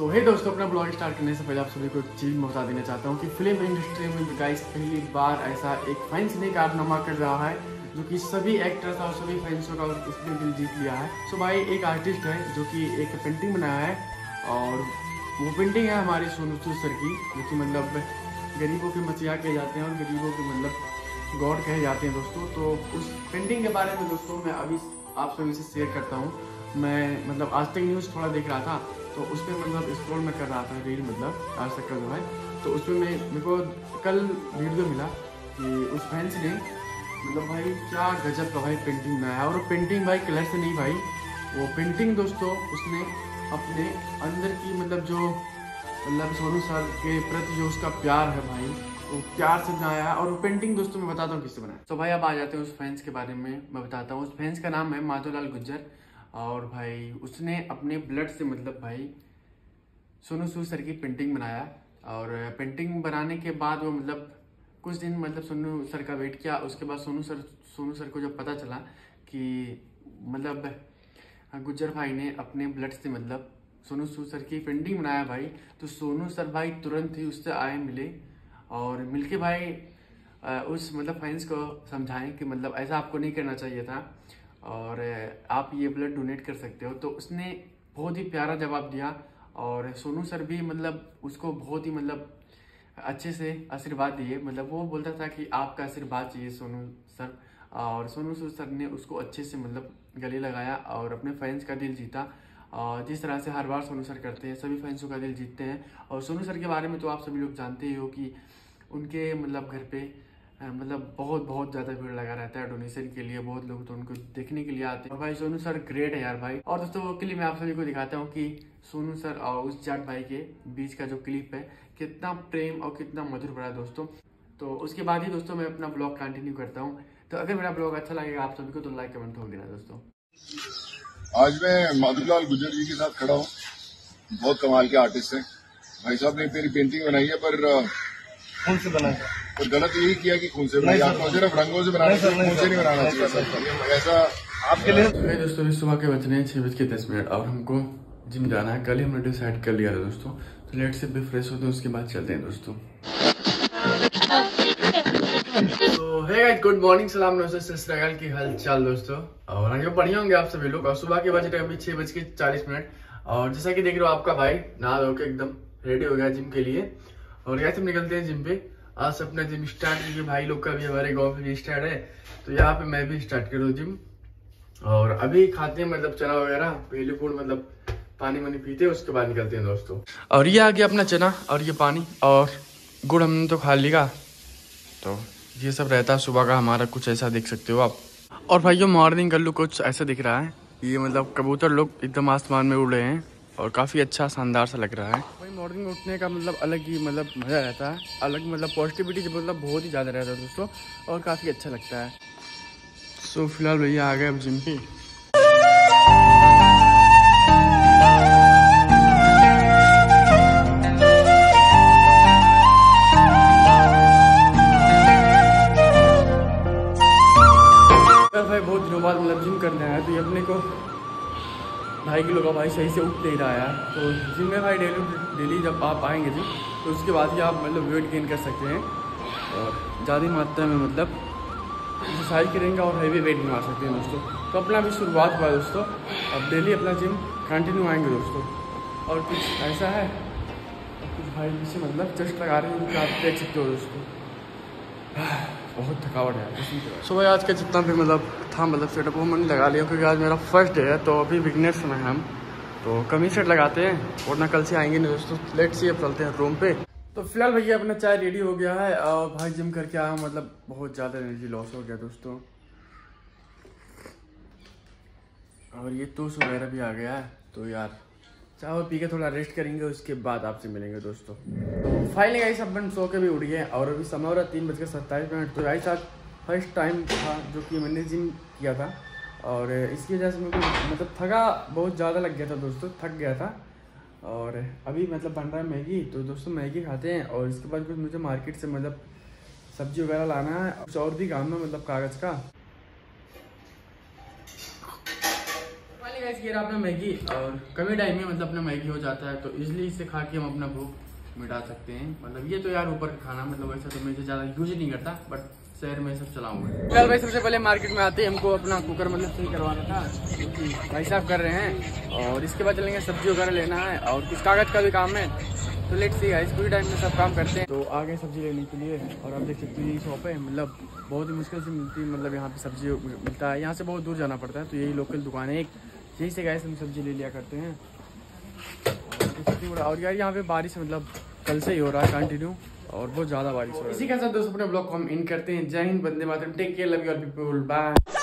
सो हे दोस्तों, अपना blog start करने से पहले आप सभी को एक चीज़ में बता देना चाहता हूँ कि फिल्म इंडस्ट्री में गाइस पहली बार ऐसा एक फैंस ने कारनामा कर रहा है जो कि सभी एक्टर्स और सभी फैंसों का उसने दिल जीत लिया है। सो भाई एक आर्टिस्ट है जो कि एक पेंटिंग बनाया है और वो पेंटिंग है हमारे सोनू सूद सर की, जो कि मतलब गरीबों के मसीहा कहे जाते हैं और गरीबों के मतलब गॉड कहे जाते हैं दोस्तों। तो उस पेंटिंग के बारे में दोस्तों मैं अभी आप सभी से शेयर करता हूँ। मैं मतलब आज तक न्यूज़ थोड़ा देख रहा था तो उसमें मतलब स्क्रॉल में कर रहा था रील, मतलब आज तक का जो है, तो उसमें मेरे को कल वीडियो मिला कि उस फैंस ने मतलब भाई क्या गजब का भाई पेंटिंग बनाया। और वो पेंटिंग भाई कलर से नहीं भाई, वो पेंटिंग दोस्तों उसने अपने अंदर की मतलब जो मतलब सोनू सर के प्रति जो उसका प्यार है भाई, वो प्यार से बनाया है। और वो पेंटिंग दोस्तों मैं बताता हूँ किससे बनाया। तो भाई अब आ जाते हैं उस फैंस के बारे में मैं बताता हूँ। उस फैंस का नाम है माधु गुज्जर और भाई उसने अपने ब्लड से मतलब भाई सोनू सूद सर की पेंटिंग बनाया। और पेंटिंग बनाने के बाद वो मतलब कुछ दिन मतलब सोनू सर का वेट किया। उसके बाद सोनू सर को जब पता चला कि मतलब गुज्जर भाई ने अपने ब्लड से मतलब सोनू सूद सर की पेंटिंग बनाया भाई, तो सोनू सर भाई तुरंत ही उससे आए मिले और मिलके भाई उस मतलब फैंस को समझाएं कि मतलब ऐसा आपको नहीं करना चाहिए था और आप ये ब्लड डोनेट कर सकते हो। तो उसने बहुत ही प्यारा जवाब दिया और सोनू सर भी मतलब उसको बहुत ही मतलब अच्छे से आशीर्वाद दिए। मतलब वो बोलता था कि आपका आशीर्वाद चाहिए सोनू सर, और सोनू सर ने उसको अच्छे से मतलब गले लगाया और अपने फैंस का दिल जीता। और जिस तरह से हर बार सोनू सर करते हैं, सभी फैंसों का दिल जीतते हैं। और सोनू सर के बारे में तो आप सभी लोग जानते ही हो कि उनके मतलब घर पर मतलब बहुत ज़्यादा भीड़ लगा रहता है डोनेशन के लिए, बहुत लोग तो उनको देखने के लिए आते हैं। और भाई सोनू सर ग्रेट है यार भाई। और दोस्तों वो क्लिप मैं आप सभी को दिखाता हूँ कि सोनू सर और उस गुज्जर भाई के बीच का जो क्लिप है कितना प्रेम और कितना मधुर भरा दोस्तों। तो उसके बाद ही दोस्तों मैं अपना ब्लॉग कंटिन्यू करता हूँ। तो अगर मेरा ब्लॉग अच्छा लगेगा आप सभी को तो लाइक कमेंट ठोक देना दोस्तों। आज मैं माधुलाल गुज्जर जी के साथ खड़ा हूँ, बहुत कमाल के आर्टिस्ट है भाई साहब ने मेरी पेंटिंग बनाई है, पर खून से बनाया और गलत यही किया कि खून से बनाया। आपको सिर्फ रंगों से बनाना चाहिए, खून से नहीं बनाना चाहिए ऐसा आपके लिए। तो दोस्तों सुबह के बज रहे हैं 6:10 और हमको जिम जाना है। कल ही हमने डिसाइड कर लिया था दोस्तों, तो लेट से भी फ्रेश होते हैं उसके बाद चलते हैं दोस्तों। तो हे गाइस गुड मॉर्निंग, सलाम नमस्ते, सस्काल की हालचाल दोस्तों। और आगे बढ़िया होंगे आप सभी लोग। और सुबह के बज रहे हैं अभी 6:40 और जैसा कि देख रहे हो आपका भाई नहा धो के एकदम रेडी हो गया जिम के लिए। और यहाँ से हम निकलते हैं जिम पे। आज से अपना जिम स्टार्ट, क्योंकि भाई लोग का भी हमारे गांव में भी स्टार्ट है, तो यहाँ पे मैं भी स्टार्ट कर दूँ जिम। और अभी खाते हैं मतलब चना वगैरह, पहले फूड मतलब पानी वानी पीते हैं, उसके बाद निकलते हैं दोस्तों। और ये आ गया अपना चना और ये पानी और गुड़ हमने तो खा लिया। तो ये सब रहता है सुबह का हमारा, कुछ ऐसा देख सकते हो आप। और भाई मॉर्निंग का लुक कुछ ऐसा दिख रहा है, ये मतलब कबूतर लोग एकदम आसमान में उड़ रहे हैं और काफ़ी अच्छा शानदार सा लग रहा है। वही मॉर्निंग में उठने का मतलब अलग ही मतलब मज़ा रहता है, अलग मतलब पॉजिटिविटी मतलब बहुत ही ज़्यादा रहता है दोस्तों और काफ़ी अच्छा लगता है। सो फिलहाल भैया आ गए अब जिम पे। भाई बहुत दिनों बाद मतलब जिम करने आया, तो ये अपने को भाई के लोग भाई सही से उठ नहीं रहा है। तो जिम में भाई डेली जब आप आएंगे जिम तो उसके बाद ही आप मतलब वेट गेन कर सकते हैं और ज़्यादा मात्रा में मतलब एक्सरसाइज करेंगे और हैवी वेट भी मार सकते हैं दोस्तों। तो अपना अभी शुरुआत हुआ दोस्तों, अब डेली अपना जिम कंटिन्यू आएंगे दोस्तों। और कुछ ऐसा है कुछ भाई से मतलब चेस्ट लगा रहे हैं, आप देख सकते हो दोस्तों बहुत थकावट है। सुबह आज का जितना भी मतलब था मतलब सेटअप वो मैंने लगा लिया, क्योंकि आज मेरा फर्स्ट डे है तो अभी बिगनर्स में हम तो कम ही सेट लगाते हैं, वरना कल से आएंगे नहीं दोस्तों। लेट से अब चलते हैं रूम पे। तो फिलहाल भैया अपना चाय रेडी हो गया है और भाई जिम करके आया, मतलब बहुत ज़्यादा एनर्जी लॉस हो गया दोस्तों। और ये तूस वगैरह भी आ गया है, तो यार चाय पी के थोड़ा रेस्ट करेंगे, उसके बाद आपसे मिलेंगे दोस्तों। तो फाइनली गाइस अब सो के भी उठ गए और अभी समय हो रहा 3:27। तो गाइस आज फर्स्ट टाइम था जो कि मैंने जिम किया था और इसकी वजह से मेरे को मतलब थका बहुत ज़्यादा लग गया था दोस्तों, थक गया था। और अभी मतलब बन रहा है मैगी, तो दोस्तों मैगी खाते हैं और इसके बाद कुछ मुझे मार्केट से मतलब सब्जी वगैरह लाना है, कुछ और भी काम है मतलब कागज़ का। गाइस ये रहा अपना मैगी और कमी टाइम में मतलब अपना मैगी हो जाता है तो इजली इसे खा के हम अपना भूख मिटा सकते हैं। मतलब ये तो यार ऊपर खाना मतलब वैसा तो मैं इसे ज़्यादा यूज नहीं करता बट शहर में सब चलाऊंगा। चल भाई सबसे पहले मार्केट में आते हैं, हमको अपना कुकर मतलब सही करवाना था भाई साहब कर रहे हैं और इसके बाद चलेंगे सब्जी वगैरह लेना है और कुछ कागज का भी काम है तो लेट सी गाइस पूरी टाइम में सब काम करते हैं। तो आ गए सब्जी लेने के लिए और आप देख सकते हो ये शॉप है मतलब बहुत ही मुश्किल से मिलती है, मतलब यहाँ पे सब्जी मिलता है, यहाँ से बहुत दूर जाना पड़ता है तो यही लोकल दुकान है एक, यही से गाइस हम सब्जी ले लिया करते हैं। और यार यहाँ पे बारिश मतलब कल से ही हो रहा है कंटिन्यू और बहुत ज़्यादा बारिश हो रही है। इसी के साथ दोस्तों अपने ब्लॉग को हम इन करते हैं। जय हिंद, वंदे मातरम, take care, love you all people, bye.